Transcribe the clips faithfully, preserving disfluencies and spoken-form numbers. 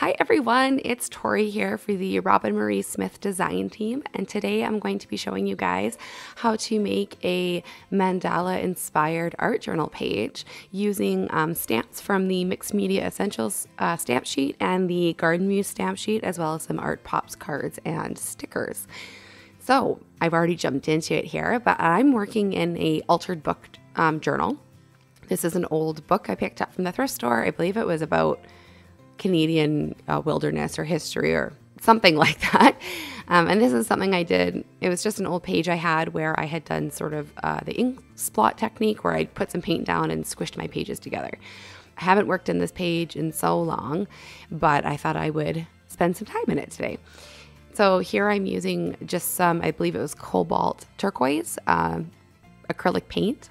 Hi everyone, it's Tori here for the Roben-Marie Smith design team, and today I'm going to be showing you guys how to make a mandala inspired art journal page using um, stamps from the Mixed Media Essentials uh, stamp sheet and the Garden Muse stamp sheet, as well as some Art Pops cards and stickers. So I've already jumped into it here, but I'm working in a altered book um, journal. This is an old book I picked up from the thrift store. I believe it was about Canadian uh, wilderness or history or something like that. Um, and this is something I did. It was just an old page I had where I had done sort of uh, the ink splot technique where I'd put some paint down and squished my pages together. I haven't worked in this page in so long, but I thought I would spend some time in it today. So here I'm using just some, I believe it was cobalt turquoise um, acrylic paint.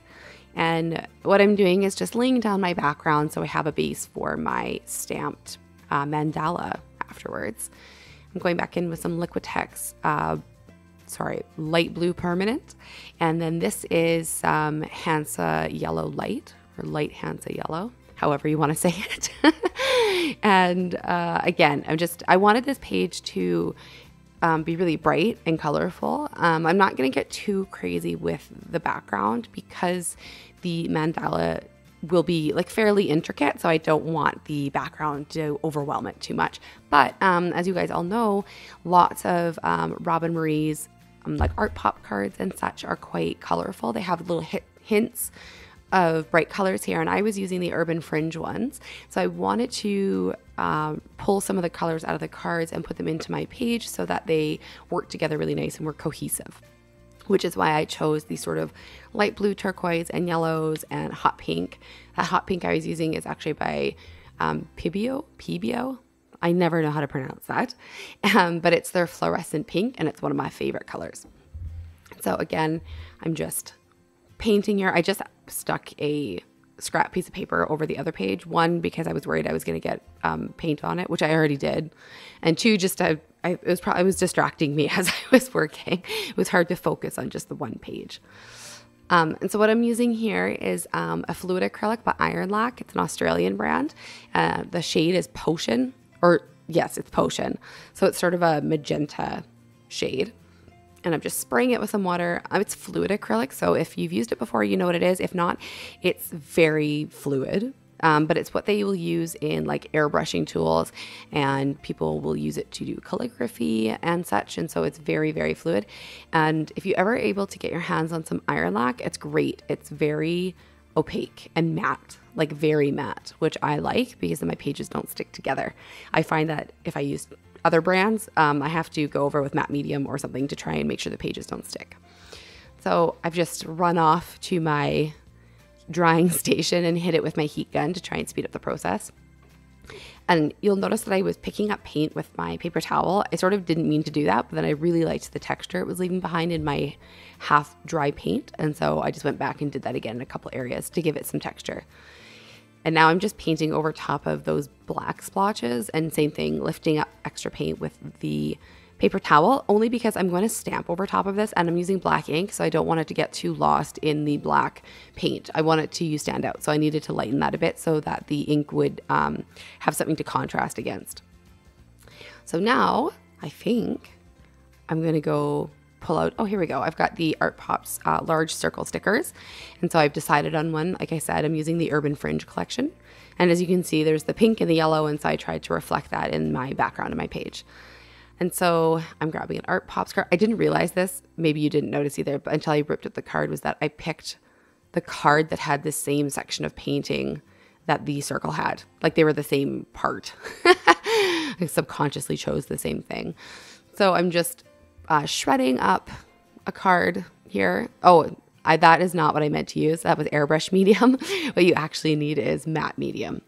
And what I'm doing is just laying down my background so I have a base for my stamped uh, mandala afterwards. I'm going back in with some Liquitex, uh, sorry, light blue permanent. And then this is some um, Hansa yellow light, or light Hansa yellow, however you want to say it. And uh, again, I'm just, I wanted this page to Um, be really bright and colorful. Um, I'm not gonna get too crazy with the background because the mandala will be like fairly intricate, so I don't want the background to overwhelm it too much. But um, as you guys all know, lots of um, Roben-Marie's um, like Art Pop cards and such are quite colorful. They have little hit hints of bright colors here, and I was using the Urban Fringe ones, so I wanted to um, pull some of the colors out of the cards and put them into my page so that they work together really nice and were cohesive, which is why I chose these sort of light blue turquoise and yellows and hot pink. That hot pink I was using is actually by um, Pibio, Pibio? I never know how to pronounce that, um, but it's their fluorescent pink, and it's one of my favorite colors. So again, I'm just painting here. I just stuck a scrap piece of paper over the other page, one because I was worried I was going to get um, paint on it, which I already did, and two, just I, I it was probably it was distracting me as I was working. It was hard to focus on just the one page. Um, and so what I'm using here is um, a fluid acrylic by IronLack. It's an Australian brand. Uh, the shade is Potion, or yes, it's Potion. So it's sort of a magenta shade. And I'm just spraying it with some water. It's fluid acrylic, so if you've used it before, you know what it is. If not, it's very fluid, um, but it's what they will use in like airbrushing tools, and people will use it to do calligraphy and such, and so it's very, very fluid. And if you ever are able to get your hands on some IronLack, it's great. It's very opaque and matte, like very matte, which I like because then my pages don't stick together. I find that if I use other brands, um, I have to go over with matte medium or something to try and make sure the pages don't stick. So I've just run off to my drying station and hit it with my heat gun to try and speed up the process. And you'll notice that I was picking up paint with my paper towel. I sort of didn't mean to do that, but then I really liked the texture it was leaving behind in my half dry paint, and so I just went back and did that again in a couple areas to give it some texture. And now I'm just painting over top of those black splotches, and same thing, lifting up extra paint with the paper towel, only because I'm going to stamp over top of this, and I'm using black ink, so I don't want it to get too lost in the black paint. I want it to stand out, so I needed to lighten that a bit so that the ink would um, have something to contrast against. So now I think I'm going to go pull out, oh, here we go. I've got the Art Pops uh, large circle stickers. And so I've decided on one. Like I said, I'm using the Urban Fringe collection. And as you can see, there's the pink and the yellow. And so I tried to reflect that in my background of my page. And so I'm grabbing an Art Pops card. I didn't realize this. Maybe you didn't notice either, but until I ripped up the card, was that I picked the card that had the same section of painting that the circle had. Like they were the same part. I subconsciously chose the same thing. So I'm just Uh, shredding up a card here. Oh, I, that is not what I meant to use. That was airbrush medium. What you actually need is matte medium.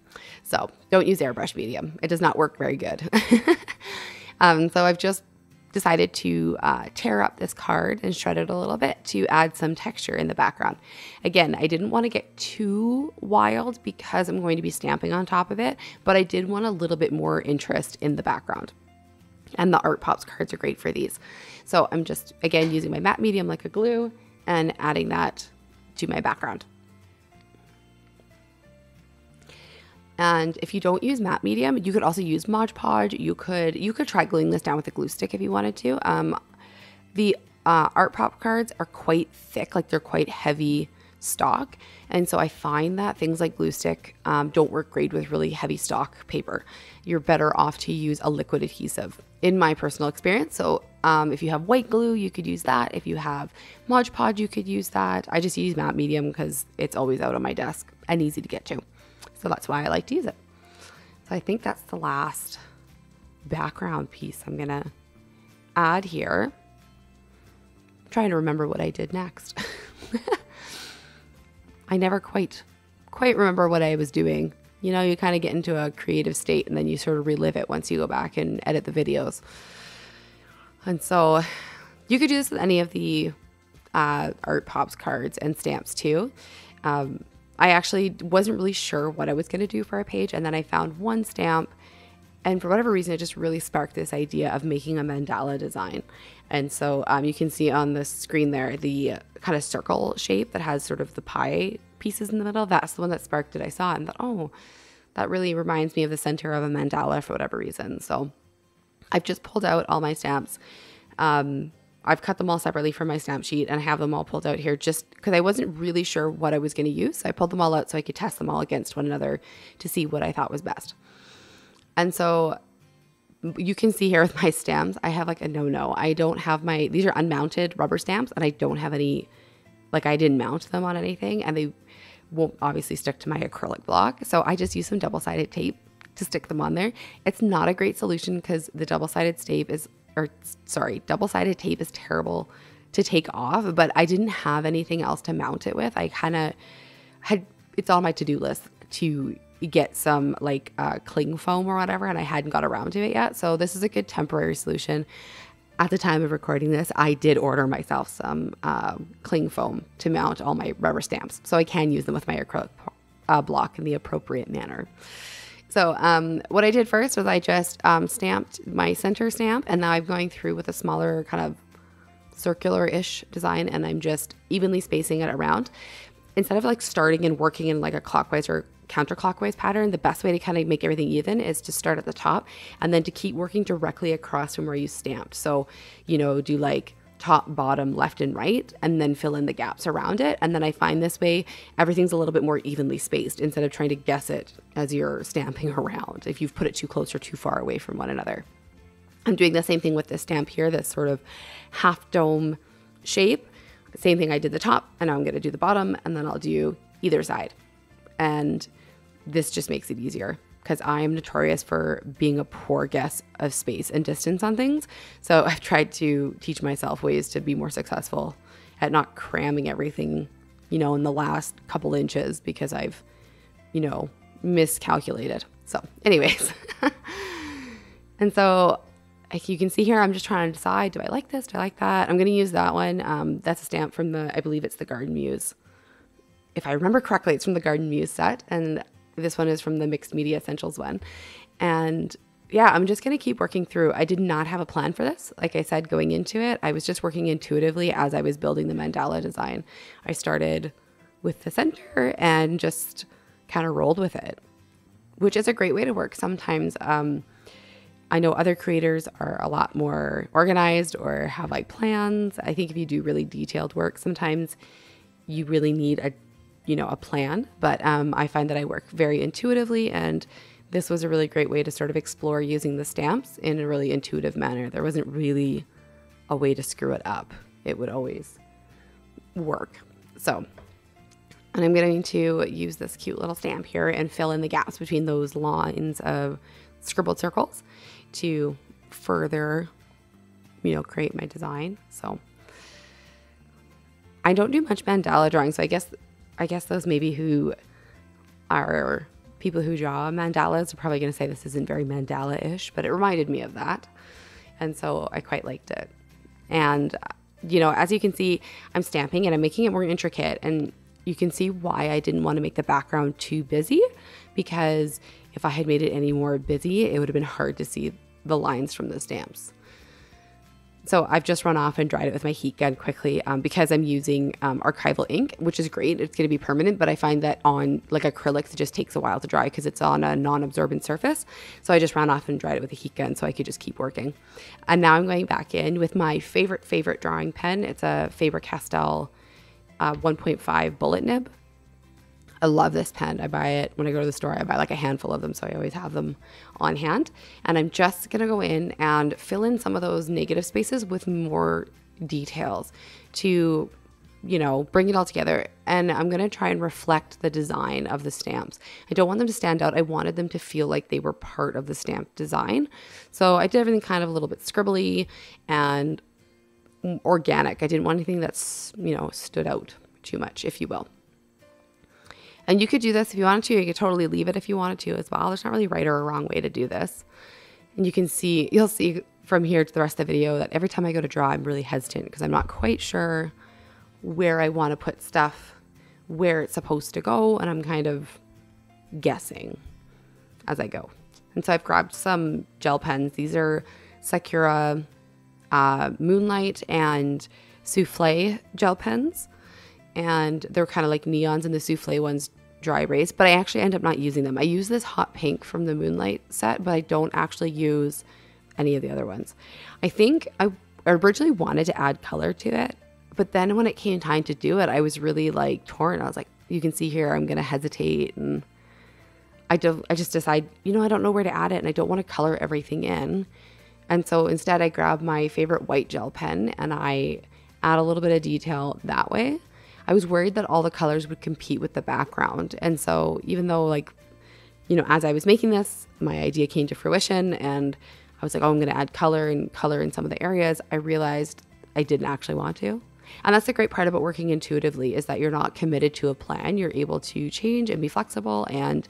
So don't use airbrush medium. It does not work very good. um, so I've just decided to uh, tear up this card and shred it a little bit to add some texture in the background. Again, I didn't want to get too wild because I'm going to be stamping on top of it, but I did want a little bit more interest in the background. And the Art Pops cards are great for these. So I'm just, again, using my matte medium like a glue and adding that to my background. And if you don't use matte medium, you could also use Mod Podge. You could you could try gluing this down with a glue stick if you wanted to. Um, the uh, Art Pop cards are quite thick, like they're quite heavy stock, and so I find that things like glue stick um, don't work great with really heavy stock paper. You're better off to use a liquid adhesive, in my personal experience. So um, if you have white glue, you could use that. If you have Mod Podge, you could use that. I just use matte medium because it's always out on my desk and easy to get to, so that's why I like to use it. So I think that's the last background piece I'm gonna add here. I'm trying to remember what I did next. I never quite, quite remember what I was doing. You know, you kind of get into a creative state and then you sort of relive it once you go back and edit the videos. And so you could do this with any of the uh, Art Pops cards and stamps too. Um, I actually wasn't really sure what I was going to do for a page. And then I found one stamp, and for whatever reason, it just really sparked this idea of making a mandala design. And so um, you can see on the screen there, the kind of circle shape that has sort of the pie pieces in the middle. That's the one that sparked it. I saw it and thought, oh, that really reminds me of the center of a mandala for whatever reason. So I've just pulled out all my stamps. Um, I've cut them all separately from my stamp sheet, and I have them all pulled out here just because I wasn't really sure what I was going to use. So I pulled them all out so I could test them all against one another to see what I thought was best. And so you can see here with my stamps, I have like a no-no. I don't have my, these are unmounted rubber stamps, and I don't have any, like I didn't mount them on anything, and they won't obviously stick to my acrylic block. So I just use some double-sided tape to stick them on there. It's not a great solution because the double-sided tape is, or sorry, double-sided tape is terrible to take off, but I didn't have anything else to mount it with. I kind of had, it's on my to-do list to get some like uh, cling foam or whatever, and I hadn't got around to it yet. So this is a good temporary solution. At the time of recording this, I did order myself some uh, cling foam to mount all my rubber stamps, so I can use them with my acrylic uh, block in the appropriate manner. So um, what I did first was I just um, stamped my center stamp, and now I'm going through with a smaller kind of circular-ish design, and I'm just evenly spacing it around. Instead of like starting and working in like a clockwise or counterclockwise pattern, the best way to kind of make everything even is to start at the top and then to keep working directly across from where you stamped. So, you know, do like top, bottom, left, and right, and then fill in the gaps around it. And then I find this way, everything's a little bit more evenly spaced instead of trying to guess it as you're stamping around, if you've put it too close or too far away from one another. I'm doing the same thing with this stamp here, this sort of half dome shape. Same thing I did the top, and now I'm going to do the bottom, and then I'll do either side. And this just makes it easier because I'm notorious for being a poor guess of space and distance on things. So I've tried to teach myself ways to be more successful at not cramming everything, you know, in the last couple inches because I've, you know, miscalculated. So anyways, and so like you can see here, I'm just trying to decide, do I like this? Do I like that? I'm going to use that one. Um, that's a stamp from the, I believe it's the Garden Muse. If I remember correctly, it's from the Garden Muse set. And this one is from the Mixed Media Essentials one. And yeah, I'm just going to keep working through. I did not have a plan for this. Like I said, going into it, I was just working intuitively as I was building the mandala design. I started with the center and just kind of rolled with it, which is a great way to work sometimes. Um, I know other creators are a lot more organized or have like plans. I think if you do really detailed work, sometimes you really need a, you know, a plan. But um, I find that I work very intuitively, and this was a really great way to sort of explore using the stamps in a really intuitive manner. There wasn't really a way to screw it up. It would always work. So, and I'm going to use this cute little stamp here and fill in the gaps between those lines of scribbled circles to further, you know, create my design. So I don't do much mandala drawing, so I guess I guess those maybe who are people who draw mandalas are probably going to say this isn't very mandala-ish, but it reminded me of that, and so I quite liked it. And you know, as you can see, I'm stamping and I'm making it more intricate, and you can see why I didn't want to make the background too busy, because if I had made it any more busy, it would have been hard to see the lines from the stamps. So I've just run off and dried it with my heat gun quickly um, because I'm using um, archival ink, which is great. It's going to be permanent, but I find that on like acrylics, it just takes a while to dry because it's on a non-absorbent surface. So I just ran off and dried it with a heat gun so I could just keep working. And now I'm going back in with my favorite, favorite drawing pen. It's a Faber-Castell uh, one point five bullet nib. I love this pen. I buy it when I go to the store. I buy like a handful of them, so I always have them on hand. And I'm just gonna go in and fill in some of those negative spaces with more details to, you know, bring it all together. And I'm gonna try and reflect the design of the stamps. I don't want them to stand out. I wanted them to feel like they were part of the stamp design. So I did everything kind of a little bit scribbly and organic. I didn't want anything that's, you know, stood out too much, if you will. And you could do this if you wanted to. You could totally leave it if you wanted to as well. There's not really a right or a wrong way to do this. And you can see, you'll see from here to the rest of the video that every time I go to draw, I'm really hesitant because I'm not quite sure where I want to put stuff, where it's supposed to go, and I'm kind of guessing as I go. And so I've grabbed some gel pens. These are Sakura, uh, Moonlight, and Souffle gel pens. And they're kind of like neons, and the Souffle ones dry erase, but I actually end up not using them. I use this hot pink from the Moonlight set, but I don't actually use any of the other ones. I think I originally wanted to add color to it, but then when it came time to do it, I was really like torn. I was like, you can see here, I'm going to hesitate. And I, do, I just decide, you know, I don't know where to add it, and I don't want to color everything in. And so instead I grabbed my favorite white gel pen and I add a little bit of detail that way. I was worried that all the colors would compete with the background. And so even though, like, you know, as I was making this, my idea came to fruition and I was like, oh, I'm going to add color and color in some of the areas, I realized I didn't actually want to. And that's the great part about working intuitively, is that you're not committed to a plan. You're able to change and be flexible and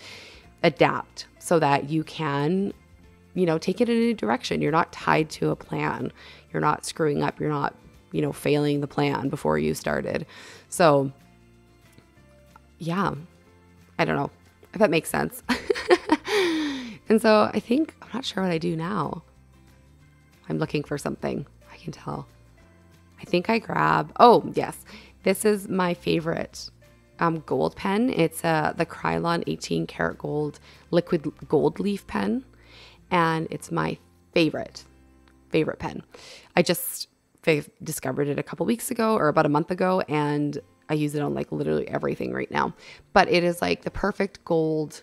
adapt so that you can, you know, take it in a new direction. You're not tied to a plan. You're not screwing up. You're not, you know, failing the plan before you started. So yeah, I don't know if that makes sense. And so I think, I'm not sure what I do now. I'm looking for something, I can tell. I think I grab, oh yes, this is my favorite um, gold pen. It's uh, the Krylon eighteen karat gold liquid gold leaf pen. And it's my favorite, favorite pen. I just, I discovered it a couple weeks ago, or about a month ago, and I use it on like literally everything right now. But it is like the perfect gold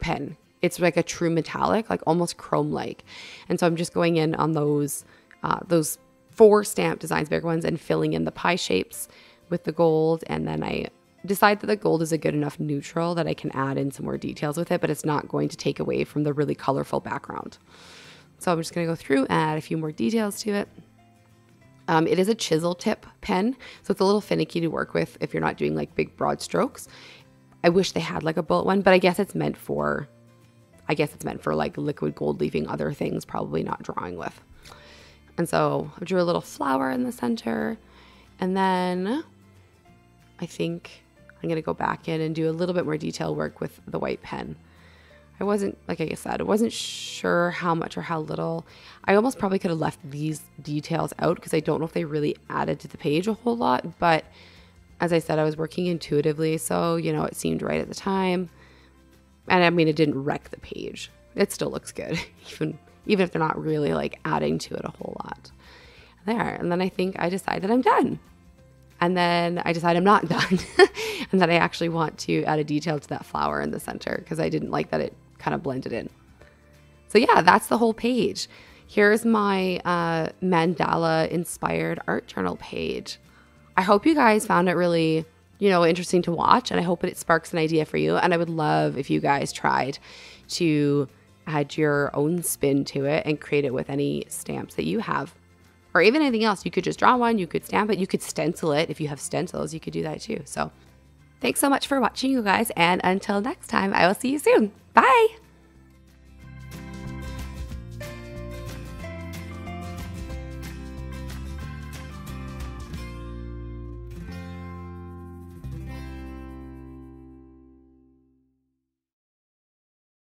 pen. It's like a true metallic, like almost chrome-like. And so I'm just going in on those uh, those four stamp designs, bigger ones, and filling in the pie shapes with the gold. And then I decide that the gold is a good enough neutral that I can add in some more details with it, but it's not going to take away from the really colorful background. So I'm just going to go through and add a few more details to it. Um, it is a chisel tip pen, so it's a little finicky to work with if you're not doing like big broad strokes. I wish they had like a bullet one, but I guess it's meant for, I guess it's meant for like liquid gold leafing, other things, probably not drawing with. And so I drew a little flower in the center, and then I think I'm gonna go back in and do a little bit more detail work with the white pen. I wasn't, like I said, I wasn't sure how much or how little. I almost probably could have left these details out because I don't know if they really added to the page a whole lot. But as I said, I was working intuitively, so, you know, it seemed right at the time. And I mean, it didn't wreck the page. It still looks good, even, even if they're not really like adding to it a whole lot. There, and then I think I decide that I'm done. And then I decide I'm not done and that I actually want to add a detail to that flower in the center because I didn't like that it kind of blended in. So yeah, that's the whole page. Here's my uh, mandala inspired art journal page. I hope you guys found it really, you know, interesting to watch, and I hope it sparks an idea for you. And I would love if you guys tried to add your own spin to it and create it with any stamps that you have, or even anything else. You could just draw one, you could stamp it, you could stencil it. If you have stencils, you could do that too. So thanks so much for watching, you guys. And until next time, I will see you soon. Bye.